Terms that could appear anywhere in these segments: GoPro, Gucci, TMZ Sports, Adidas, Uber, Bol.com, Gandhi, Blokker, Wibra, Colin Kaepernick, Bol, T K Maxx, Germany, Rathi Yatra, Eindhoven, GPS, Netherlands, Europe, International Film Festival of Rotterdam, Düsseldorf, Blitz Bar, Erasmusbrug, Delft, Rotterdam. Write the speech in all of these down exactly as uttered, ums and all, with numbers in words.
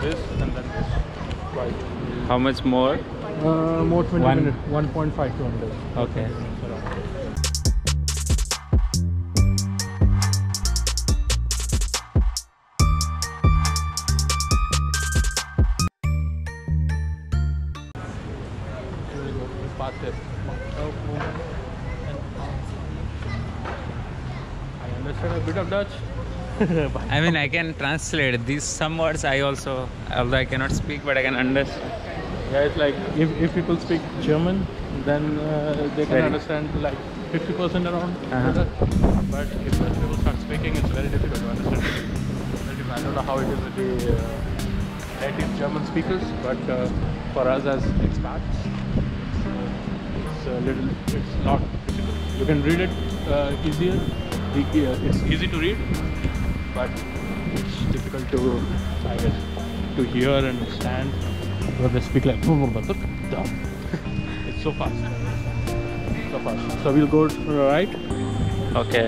This and then this. Right. How much more? Uh, more twenty One. minutes. one point five kilometers. Okay. I understand a bit of Dutch. I mean, I can translate these some words. I also, although I cannot speak, but I can understand. Yeah, it's like if, if people speak German, then uh, they can very. understand like fifty percent around. Uh-huh. But if people start speaking, it's very difficult to understand. I don't know how it is with the uh, native German speakers, but uh, for us as expats, it's a little, it's not difficult. You can read it uh, easier. It's easy to read, but it's difficult to, I guess, to hear and understand. They speak like it's so fast, so fast. So we'll go to the right. Okay.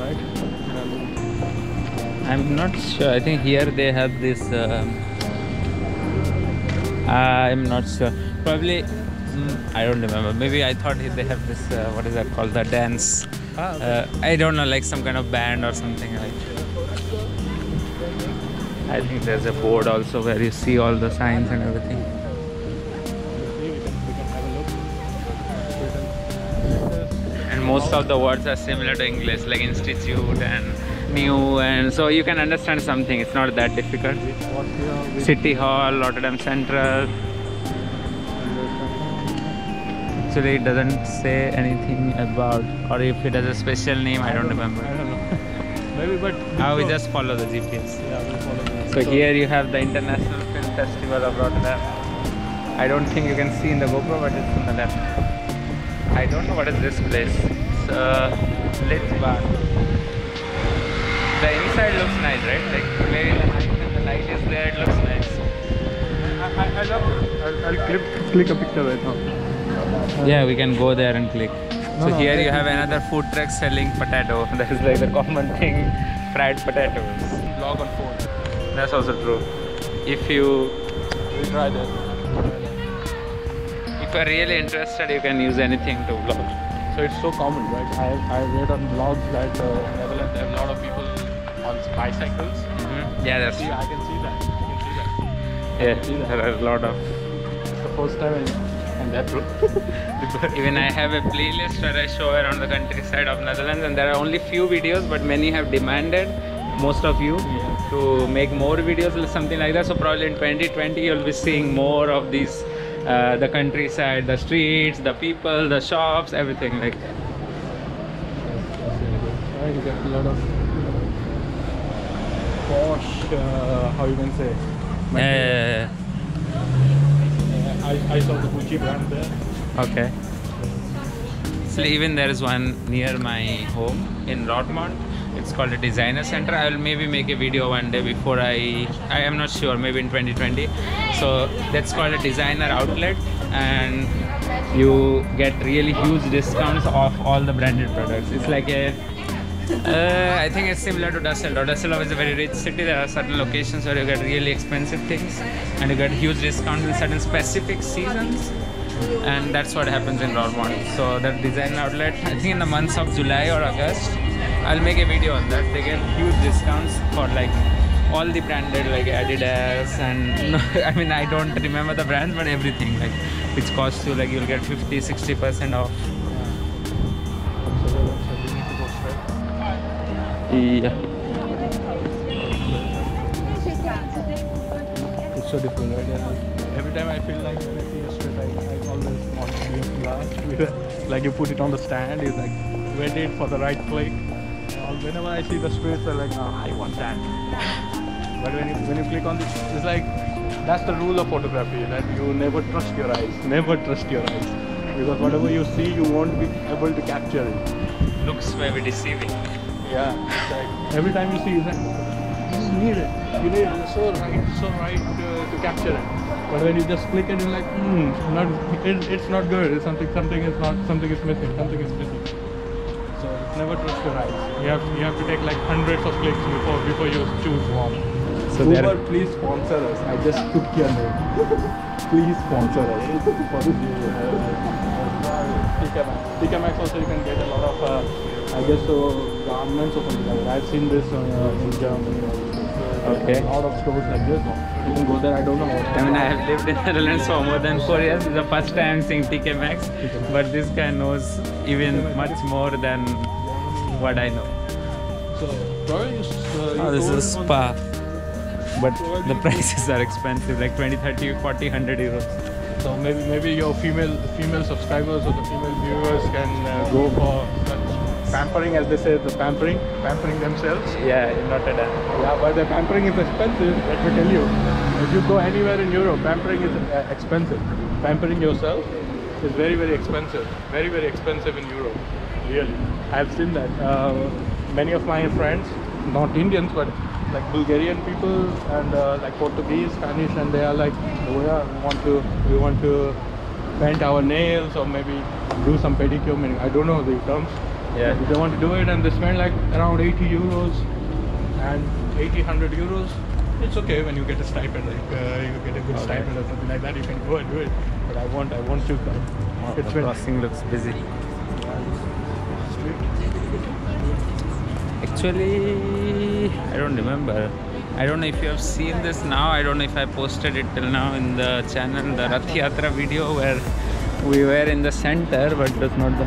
Right. I'm not sure. I think here they have this. Um, I'm not sure. Probably. Mm, I don't remember. Maybe I thought they have this. Uh, what is that called? The dance. Ah, okay. uh, I don't know, like some kind of band or something like that. I think there's a board also where you see all the signs and everything. And most of the words are similar to English, like institute and new, and so you can understand something. It's not that difficult. City Hall, Rotterdam Central. Actually, it doesn't say anything about, or if it has a special name, I don't, I don't remember. I don't know. Maybe, but I will just follow the G P S. Yeah, we'll follow the G P S. So, so here you have the International Film Festival of Rotterdam. I don't think you can see in the GoPro, but it's on the left. I don't know what is this place. It's a Blitz Bar. The inside looks nice, right? Like today, the light is there, it looks nice. I, I love it. I'll, I'll clip, click a picture right now. Yeah, we can go there and click. So no, here no, you have another food truck selling potato. That is like the common thing, fried potatoes. Vlog on phone. That's also true. If you... We try that. If you are really interested, you can use anything to vlog. So it's so common, right? I, I read on blogs that uh, in Netherlands there are a lot of people on bicycles. Mm-hmm. Yeah, that's... See, I can see that. I can see that. Yeah, see that. There are a lot of... It's the first time I... Even I have a playlist where I show around the countryside of Netherlands, and there are only few videos, but many have demanded, most of you, yeah. to make more videos or something like that. So probably in twenty twenty you'll be seeing more of these, uh, the countryside, the streets, the people, the shops, everything like that. You get a lot of posh, uh, how you can say? Yeah. I, I saw the Gucci brand there. Okay. So even there is one near my home in Rotterdam. It's called a designer center. I will maybe make a video one day before I... I am not sure, maybe in twenty twenty. So that's called a designer outlet, and you get really huge discounts off all the branded products. It's like a... Uh, I think it's similar to Düsseldorf. Düsseldorf is a very rich city. There are certain locations where you get really expensive things and you get huge discounts in certain specific seasons, and that's what happens in Rotterdam. So that design outlet, I think in the months of July or August, I'll make a video on that. They get huge discounts for like all the branded, like Adidas and no, I mean I don't remember the brands, but everything like which costs you like you'll get fifty to sixty percent off. Yeah. It's so different, right? Yeah. Every time I feel like when I see a street, I, I always want to be in class. Like you put it on the stand, you like wait it for the right click. Or whenever I see the streets, I'm like, no, I want that. But when you when you click on this, it's like that's the rule of photography, that you never trust your eyes. Never trust your eyes. Because whatever you see, you won't be able to capture it. Looks very deceiving. Yeah, it's like every time you see it, you need it, you need it, it's so right, so right to, to capture it. But when you just click it, you're like, hmm, not, it, it's not good, it's something, something is not, something is missing, something is missing. So never trust your eyes. You have, you have to take like hundreds of clicks before, before you choose one. So Uber, please sponsor us. I just took your name. Please sponsor us. T K Maxx also, you can get a lot of, uh, I guess, so garments or something like that. I've seen this uh, in Germany. Okay. A lot of stores like this. You can go there. I don't know. I mean, I have lived in Netherlands for more than four years. It's the first time seeing T K Maxx, but this guy knows even much more than what I know. So, probably you, uh, you oh, this is a spa. But the prices are expensive, like twenty, thirty, forty, one hundred euros. So maybe maybe your female female subscribers or the female viewers can uh, go for such pampering, as they say, the pampering, pampering themselves. Yeah, in Rotterdam. Yeah, but the pampering is expensive, let me tell you. If you go anywhere in Europe, pampering is uh, expensive. Pampering yourself is very, very expensive. Very, very expensive in Europe, really. I've seen that. Uh, many of my friends, not Indians, but like Bulgarian people and uh, like Portuguese, Spanish, and they are like, oh yeah, we want to, we want to paint our nails or maybe do some pedicure. Meaning, I don't know the terms. Yeah. They want to do it, and they spend like around eighty euros and eighty, one hundred euros. It's okay when you get a stipend, like uh, you get a good okay. stipend or something like that. You can go and do it. But I want, I want to. Wow, it's the crossing looks busy. Actually, I don't remember. I don't know if you have seen this now. I don't know if I posted it till now in the channel, the Rathi Yatra video where we were in the center, but that's not the.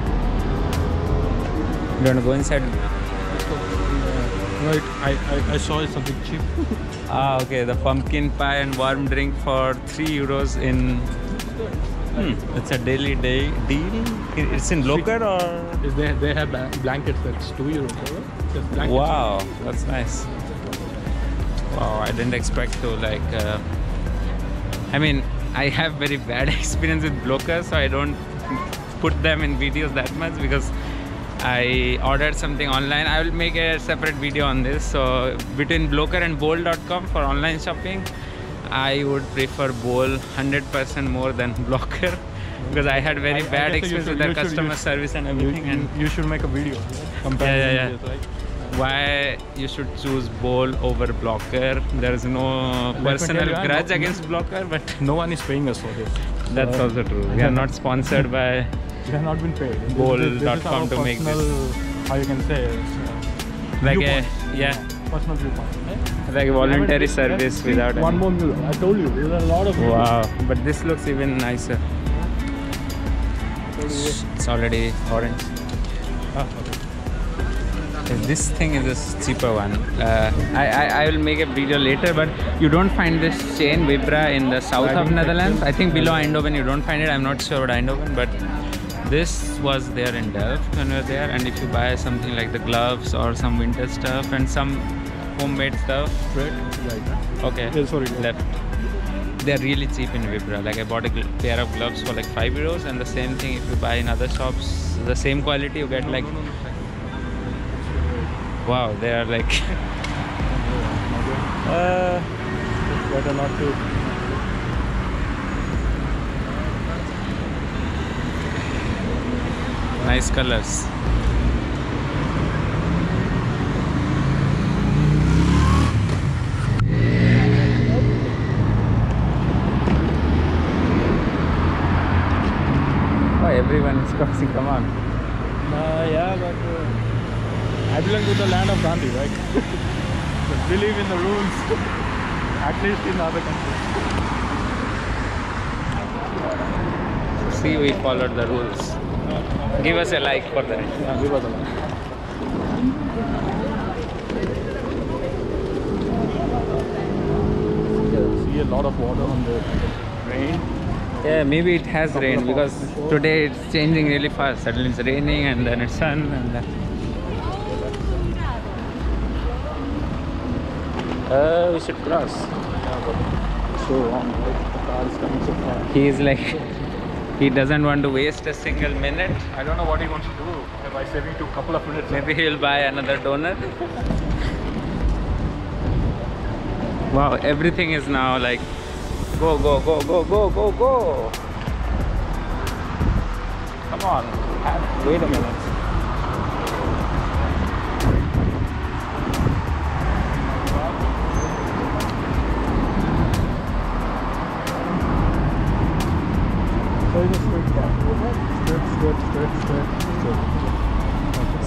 You want to go inside? No, it, I, I, I saw it something cheap. Ah, okay. The pumpkin pie and warm drink for three euros in. Hmm. It's a daily day deal. It's in Blokker or? Is they, they have blankets that's two euros. Right? Wow, that's nice. Wow, I didn't expect to like. Uh, I mean, I have very bad experience with Blokker, so I don't put them in videos that much because I ordered something online. I will make a separate video on this. So between Blokker and Bol dot com for online shopping, I would prefer Bol one hundred percent more than Blokker because I had very I, bad I experience should, with their customer should, service and everything. You, and you should make a video. Right? Yeah, yeah, yeah. Like, why you should choose Bol over Blokker? There is no personal grudge against Blokker, but no one is paying us for this. That's uh, also true. We are not sponsored by. We have not been paid. Bol dot com to make this. How you can say? Uh, like a, yeah. Personal viewpoint. Right? Like a voluntary service without one any. More mural. I told you, there are a lot of. Wow, mural. But this looks even nicer. It's already orange. Oh, okay. This thing is a cheaper one. Uh, I, I I will make a video later, but you don't find this chain Wibra in the south of Netherlands. I think below Eindhoven you don't find it. I'm not sure about Eindhoven, but this was there in Delft when we were there, and if you buy something like the gloves or some winter stuff and some homemade stuff. Right. Okay. Yeah, sorry. Left. They're really cheap in Wibra. Like I bought a pair of gloves for like five euros, and the same thing if you buy in other shops, the same quality you get like. Wow, they are like. uh, it's better not to. Nice colors. Oh, everyone is crossing, come on. Uh, yeah, but uh, I belong to the land of Gandhi, right? Just believe in the rules, at least in other countries. See, we followed the rules. Give us a like for that. Yeah, give us a like. See a lot of water on the rain. Yeah, maybe it has rain because today it's changing really fast. Suddenly it's raining and then it's sun and then. Uh, we should cross. So wrong. The car is coming so fast. He is like. He doesn't want to waste a single minute. I don't know what he wants to do by saving a couple of minutes. Maybe he'll buy another donut. Wow, everything is now like go, go, go, go, go, go, go. Come on, wait a minute.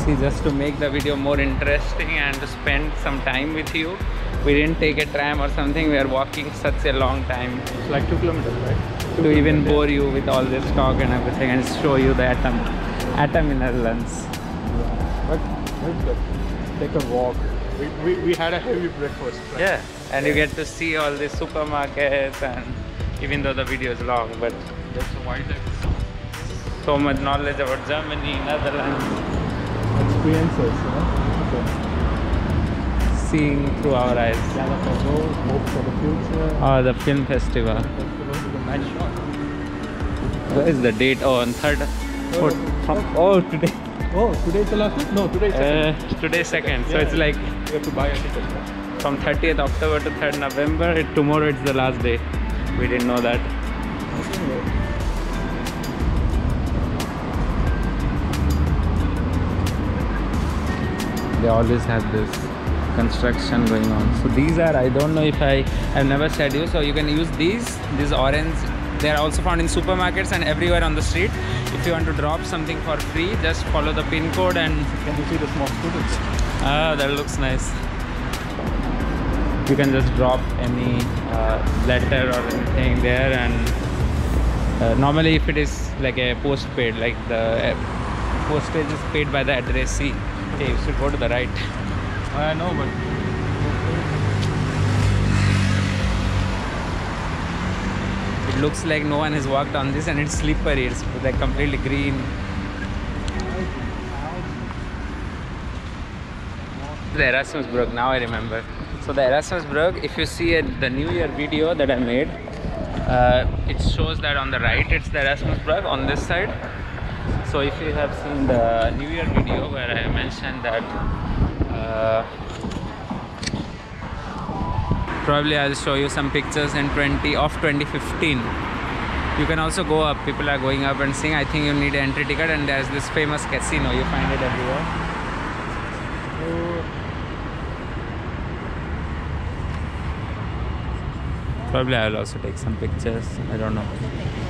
See, just to make the video more interesting and to spend some time with you, we didn't take a tram or something. We are walking such a long time. It's like two kilometers, right? Two to kilometers. Even bore you with all this talk and everything and show you the atom, atom in Netherlands. Yeah. But that's good. Take a walk. We, we, we had a heavy breakfast. Right? Yeah, and yeah. You get to see all the supermarkets, and even though the video is long, but that's why there's so much knowledge about Germany, Netherlands. Experiences, you know? Okay. Seeing through our eyes. Hope for the future. Oh, the film festival. Nice shot. What is the date? Oh, on third. Oh, oh, oh, today. Oh, today's the last one? No, today's second. Uh, today's second, so yeah, it's like you have to buy a ticket. From thirtieth October to third November, it, tomorrow it's the last day. We didn't know that. They always have this construction going on. So these are, I don't know if I have never said you, so you can use these, these orange. They are also found in supermarkets and everywhere on the street. If you want to drop something for free, just follow the pin code and... Can you see the small students? Ah, that looks nice. You can just drop any uh, letter or anything there, and uh, normally if it is like a postpaid, like the uh, postage is paid by the addressee. Okay, you should go to the right. I uh, know, but... looks like no one has walked on this, and it's slippery. It's like completely green. The Erasmusbrug, now I remember. So the Erasmusbrug, if you see it, the New Year video that I made, uh, it shows that on the right it's the Erasmusbrug, on this side. So if you have seen the New Year video where I mentioned that, uh, probably I'll show you some pictures in twenty of twenty fifteen. You can also go up. People are going up and seeing. I think you need an entry ticket, and there's this famous casino. You find it everywhere. Probably I'll also take some pictures. I don't know.